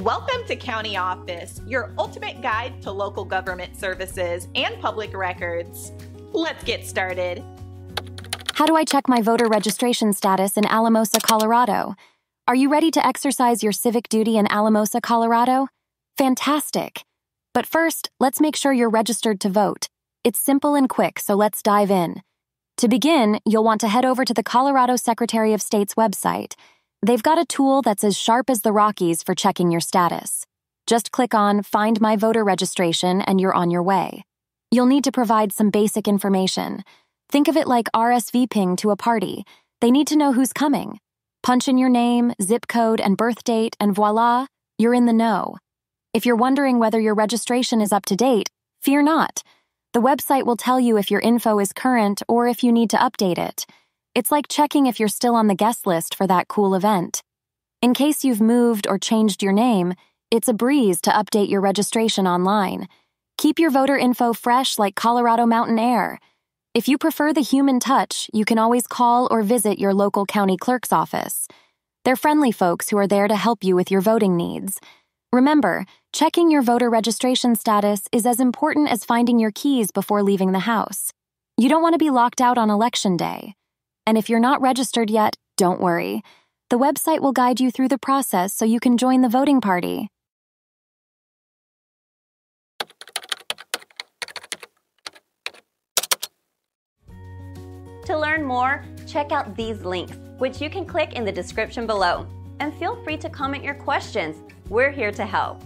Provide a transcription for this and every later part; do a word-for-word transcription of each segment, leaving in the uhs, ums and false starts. Welcome to County Office, your ultimate guide to local government services and public records. Let's get started. How do I check my voter registration status in Alamosa, Colorado? Are you ready to exercise your civic duty in Alamosa, Colorado? Fantastic! But first, let's make sure you're registered to vote. It's simple and quick, so let's dive in. To begin, you'll want to head over to the Colorado Secretary of State's website. They've got a tool that's as sharp as the Rockies for checking your status. Just click on Find My Voter Registration and you're on your way. You'll need to provide some basic information. Think of it like R S V ping to a party. They need to know who's coming. Punch in your name, zip code, and birth date, and voila, you're in the know. If you're wondering whether your registration is up to date, fear not. The website will tell you if your info is current or if you need to update it. It's like checking if you're still on the guest list for that cool event. In case you've moved or changed your name, it's a breeze to update your registration online. Keep your voter info fresh like Colorado mountain air. If you prefer the human touch, you can always call or visit your local county clerk's office. They're friendly folks who are there to help you with your voting needs. Remember, checking your voter registration status is as important as finding your keys before leaving the house. You don't want to be locked out on election day. And if you're not registered yet, don't worry. The website will guide you through the process so you can join the voting party. To learn more, check out these links, which you can click in the description below. And feel free to comment your questions. We're here to help.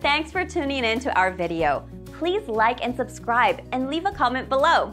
Thanks for tuning in to our video. Please like and subscribe and leave a comment below.